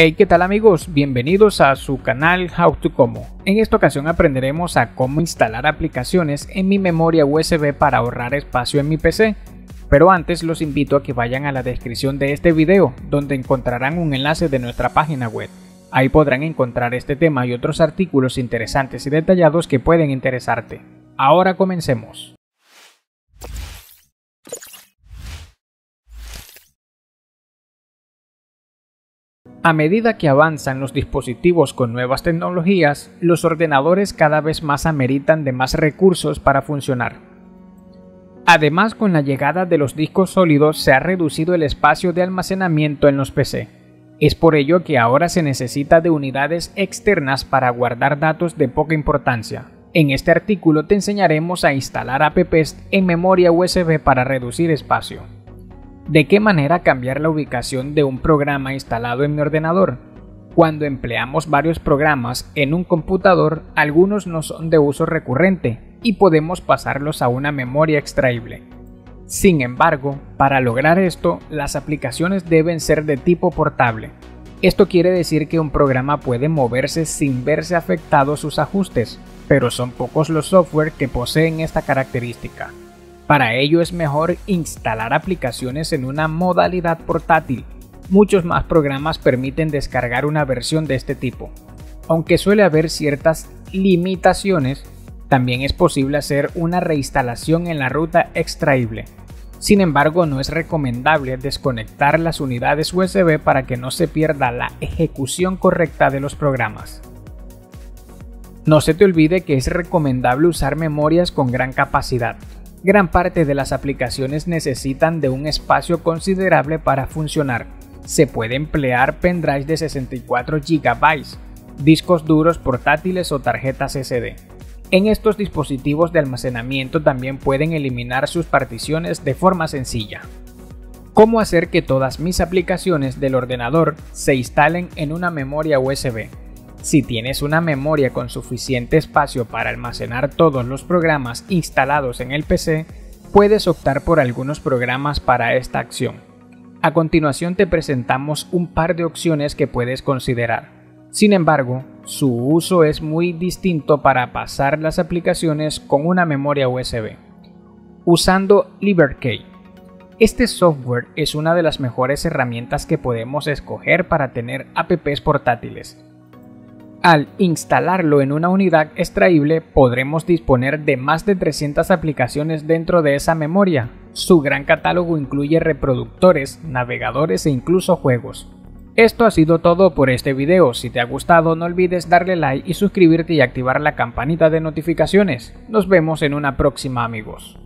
Hey, ¿qué tal amigos? Bienvenidos a su canal How to Como. En esta ocasión aprenderemos a cómo instalar aplicaciones en mi memoria USB para ahorrar espacio en mi PC. Pero antes los invito a que vayan a la descripción de este video, donde encontrarán un enlace de nuestra página web. Ahí podrán encontrar este tema y otros artículos interesantes y detallados que pueden interesarte. Ahora comencemos. A medida que avanzan los dispositivos con nuevas tecnologías, los ordenadores cada vez más ameritan de más recursos para funcionar. Además, con la llegada de los discos sólidos se ha reducido el espacio de almacenamiento en los PC. Es por ello que ahora se necesita de unidades externas para guardar datos de poca importancia. En este artículo te enseñaremos a instalar apps en memoria USB para reducir espacio. ¿De qué manera cambiar la ubicación de un programa instalado en mi ordenador? Cuando empleamos varios programas en un computador, algunos no son de uso recurrente y podemos pasarlos a una memoria extraíble. Sin embargo, para lograr esto, las aplicaciones deben ser de tipo portable. Esto quiere decir que un programa puede moverse sin verse afectados sus ajustes, pero son pocos los software que poseen esta característica. Para ello es mejor instalar aplicaciones en una modalidad portátil. Muchos más programas permiten descargar una versión de este tipo. Aunque suele haber ciertas limitaciones, también es posible hacer una reinstalación en la ruta extraíble. Sin embargo, no es recomendable desconectar las unidades USB para que no se pierda la ejecución correcta de los programas. No se te olvide que es recomendable usar memorias con gran capacidad. Gran parte de las aplicaciones necesitan de un espacio considerable para funcionar. Se puede emplear pendrives de 64 GB, discos duros portátiles o tarjetas SD. En estos dispositivos de almacenamiento también pueden eliminar sus particiones de forma sencilla. ¿Cómo hacer que todas mis aplicaciones del ordenador se instalen en una memoria USB? Si tienes una memoria con suficiente espacio para almacenar todos los programas instalados en el PC, puedes optar por algunos programas para esta acción. A continuación te presentamos un par de opciones que puedes considerar. Sin embargo, su uso es muy distinto para pasar las aplicaciones con una memoria USB. Usando LiberKey. Este software es una de las mejores herramientas que podemos escoger para tener apps portátiles. Al instalarlo en una unidad extraíble, podremos disponer de más de 300 aplicaciones dentro de esa memoria. Su gran catálogo incluye reproductores, navegadores e incluso juegos. Esto ha sido todo por este video. Si te ha gustado, no olvides darle like y suscribirte y activar la campanita de notificaciones. Nos vemos en una próxima, amigos.